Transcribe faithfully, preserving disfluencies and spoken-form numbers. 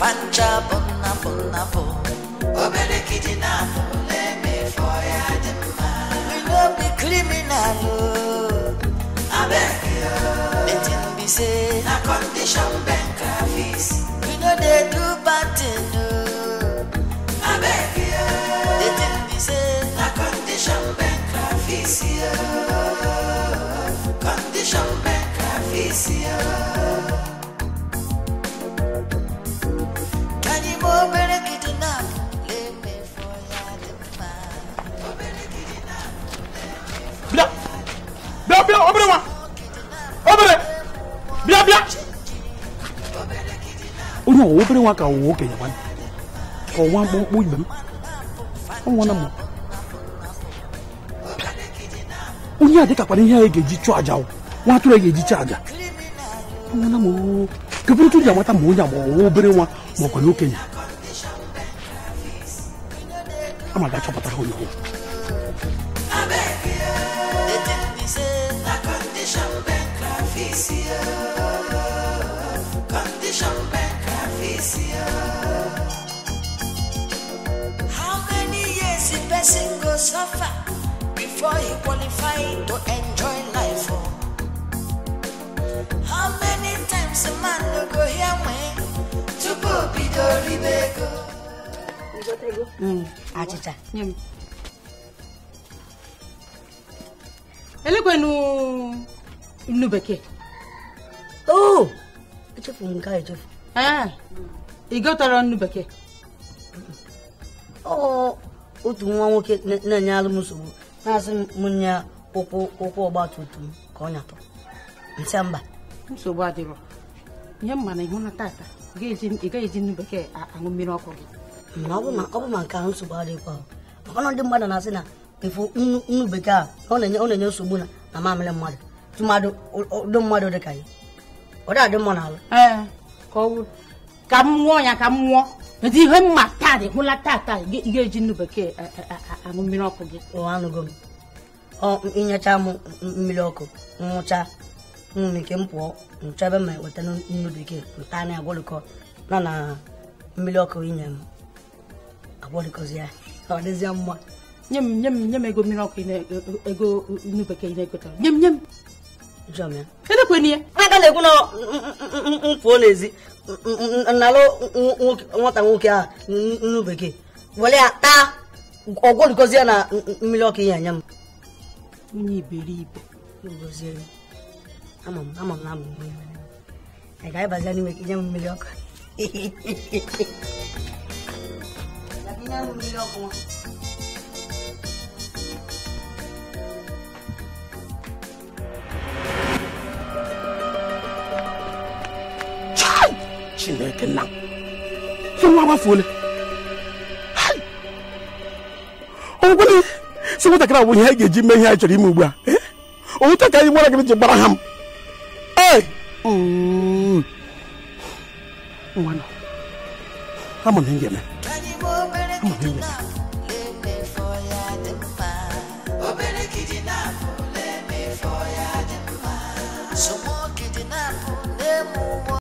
Fanja bonna bonna bo. Obere kijina fule me for ya demma. We no be criminal o. Abeg yo. Nothing be say. Na condition bank office. We no dey do bad thing o. Abeg yo. Nothing be say. Na condition bank office yo. Condition bank office yo. Open one can walk in one. Or one won't move them. I want them. When you are the company, I get you charge out. What do I get you charge? I want them all. People do that. What I'm going to do. Open one. Walk on looking. I'm a guy. Chop at the hole. Condition. How many years a person go suffer before he qualify to enjoy life? How many times a man no go hear me to be the ribego? Hmm. Ajita. Hmm. Eleko nu nu beke. Oh, it's a phone guy, Jeff. Ah, you got around Nubeke. Oh, what do you want to get? Nanya Musu, Nasim Munya, Opo, Opo, Batu, Conato, and Samba. So, what do you young man? I want to attack. Gazing, gazing Nubeke, I'm a miracle. No, my man can't support you. One of the mother Nasina before Nubeka, only no subuna, a mamma mother. To mother, don't mother the guy. What are the monarch? Eh. Come, come, come, but you have my taddy, who la tata, get your jinubeke, a miracle, one ago. Oh, in your time, Miloco, Mocha, Mimikimpo, and Travelman with an unubeke, Tana Wolico, Nana Miloco in them. A Wolico's ya, or this young one. Yum, yum, yum, go Miloco, a go Nubeke, yum, yum. Jamais. Et le premier, on pour les on a l'eau, on t'a oublié à nous béquer. Voilà, ta on va le causer à Miloki. Ni believe, you go zéro. I'm a I'm a man. I got a bazani with young Milok. She make now. So what about phone? Hey, oh boy, so what I when I get Jimmy here, actually move back. Eh? Oh, what I can what I get Baraham. Hey, hmm, one. Come on, India man. Come on, India. So more kidnap,